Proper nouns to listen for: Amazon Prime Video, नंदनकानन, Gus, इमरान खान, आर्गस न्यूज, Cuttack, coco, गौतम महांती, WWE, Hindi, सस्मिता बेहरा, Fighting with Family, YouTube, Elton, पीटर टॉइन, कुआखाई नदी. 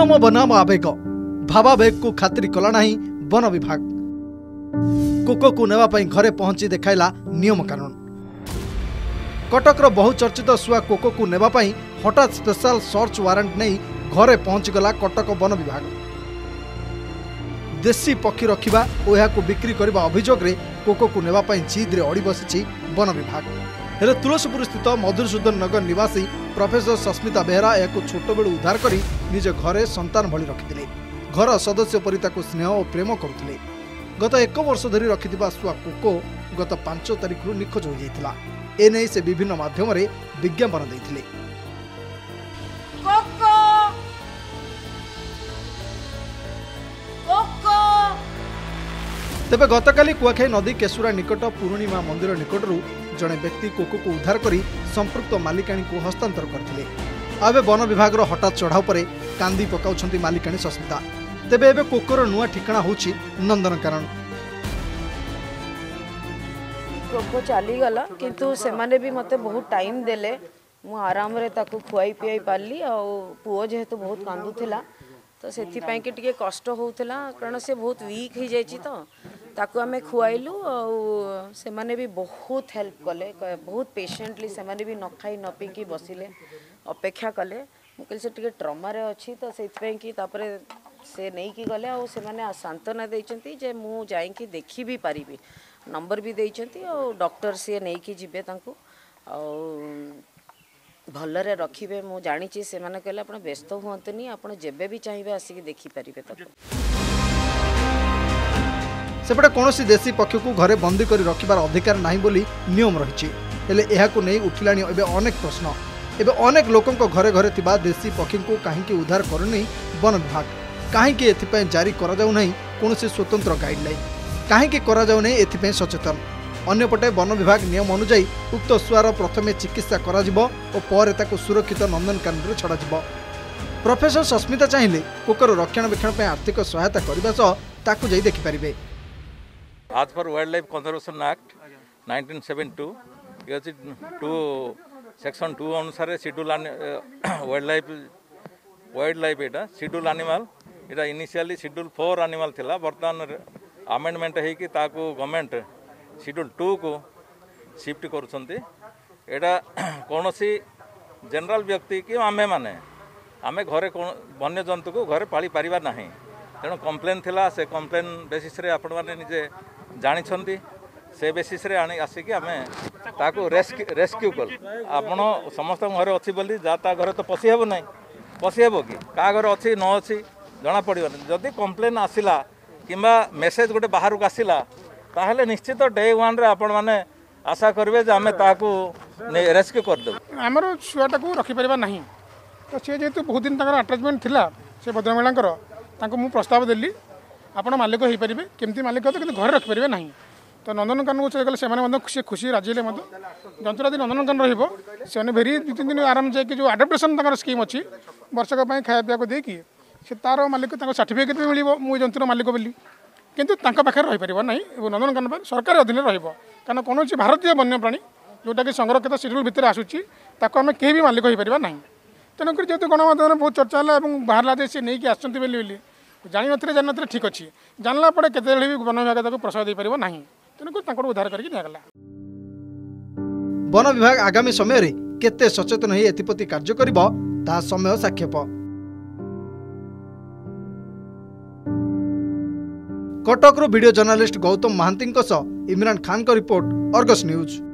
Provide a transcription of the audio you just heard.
नियम बनाम आवेग भावावेग को खातिरी कला ना वन विभाग। कोको को नेवाई घरे पहुंची देखाइला नियम कानून। कटक बहुचर्चित सुआ कोको को नेवाई हठात स्पेशल सर्च वारंट नहीं घरे पहुंचीगला कटक वन विभाग। देशी पक्षी रखा और यह बिक्री करने अभियोग में कोको को नेवाई जिद्रे अड़ बसी वन विभाग। हेले तुलसीपुर स्थित मधुसूदन नगर निवासी प्रोफेसर सस्मिता बेहरा यह छोट बेलू उद्धार कर निजे घरे संतान भली रखिते। घर सदस्य परी स्नेह और प्रेम करुले। गत एक वर्ष धरी रखि सुआ कोको गत 5 तारिख रु निखोज हो जाता। एने से विभिन्न मध्यम विज्ञापन देते। तेबे गतकाली कुआखाई नदी केशुरा निकट पुरुणी मां मंदिर निकटरू जड़े व्यक्ति कोको को उद्धार कर संपृक्त मालिकाणी को हस्तांतर करते। आबे वन विभाग हठात चढ़ाऊ पर कांदी पकाउछंती मालिकाणी सस्मिता। तेबे एबे कोकोर नुआ ठिकाना होछि नंदनकानन। कोको चली गला किंतु सेमाने भी मते बहुत टाइम देले। मु आराम रे ताको खुआई पियाई पाली आ पुओ जेहेतु बहुत कांदुथिला तो से टिके कष्ट होउथिला कारण से बहुत वीक हो जाइछि तो ताकू आम खुआईलु से माने भी बहुत हेल्प कले। बहुत पेशेंटली से माने भी न खाई न पीकि बसिले अपेक्षा कले। मुझे टे ट्रमा अच्छी तो से नहीं कि गले आ सांत्वना देइछंती जे मु जाइकि देखि भी पारिबी। नंबर भी देइछंती आ डॉक्टर से नहीं कि जिबे तांकू आ भलरे रखिबे। मु जानिछि से माने कहले आपण व्यस्त हुअंतनी आपण जेबे भी चाहिबे आसी देखि पारिबे। ताकू सेपटे कौन देशी पक्षी को घरे बंदी कर रखिबार अधिकार नाही बोली नियम रही। हेले एहाकु नेई उठिलानी एबे अनेक प्रश्न। एबे अनेक लोकंक घरे घरे थिबा देशी पक्षी को काहींकि उद्धार करूनी वन विभाग। काहींकि एथिपय जारी करा जाउ नाही कोनोसी स्वतंत्र गाइडलाइन। काहींकि करा जाउ नाही एथिपय सचेतन। अन्यपटे वन विभाग नियम अनुसार उक्त सुआर प्रथमे चिकित्सा करा जिवो ओ परे ताकु सुरक्षित नंदनकानन रे छडा जिवो। प्रोफेसर सस्मिता चाहिले कोकर रक्षणाबेक्षण पे आर्थिक सहायता करबा सो ताकु जाई देखि परिबे। As per Wildlife Conservation Act 1972, yes, to Section 2 अनुसार scheduled wildlife एटा scheduled animal एटा initially scheduled 4 animal थिला। बर्तमान amendment है कि ताको government scheduled 2 को shift करुछंती। एटा कोनोसी general व्यक्ति कि आमे घरे वन्य जंतु को घरे पाली पारिबा नाही। तेणु कंप्लेन थिला से कंप्लेन बेसिस रे आपण माने निजे जानी से बेसीस आसिक आम ताकू रेस्क्यू कल। आपड़ समस्त घर अच्छी बोली जहाँ घर तो पशि हेब ना पशि हेब कि क्या घर अच्छी न अच्छी जना पड़े। जदि कंप्लेन आसला कि मेसेज गोटे बाहर को आसला ताहले निश्चित डे वन आपण मैंने आशा करेंगे आम रेस्क्यू करदे। आमर छुआटा को रखिपर ना तो सी जेहतु बहुत दिन आटाचमेंट थी से भद्रमेला प्रस्ताव देली आपण मालिक हो पारे केमती मालिक हो तो कितने घर रखिपारे ना तो नंदनकानन को चले गले से खुशी राजी है। जंतुरादी नंदनकानन रोने भेरी 2-3 दिन आराम जाए जो आडाप्टेसन स्कीम अच्छी वर्षक खाया पीया को देखिए से तार मालिक सर्टिफिकेट भी मिले मु जंतुर मालिक बोली कितु पाखे रहीपर ना नंदनकानन सरकार अधीन रहा कौन भारतीय वन्यप्राणी जोटा कि संरक्षित शेड्यूल भितर आसूची आम कहीं भी मालिक हो पारे ना। तेणुकर जेहतु गणमाध्यम बहुत चर्चा है और बाहर आज सी नहीं आस जान ठीक अच्छी जानला पड़े केते भी वन विभाग प्रश्रय दे पारिबो नाही। तेणुकर उद्धार करके दिगला। वन विभाग आगामी समय रे केते सचेतन होई एथिपति कार्य करिबो ता समय साक्षेप। कटक रो वीडियो जर्नलिस्ट गौतम महांती को इमरान खान का रिपोर्ट, आर्गस न्यूज।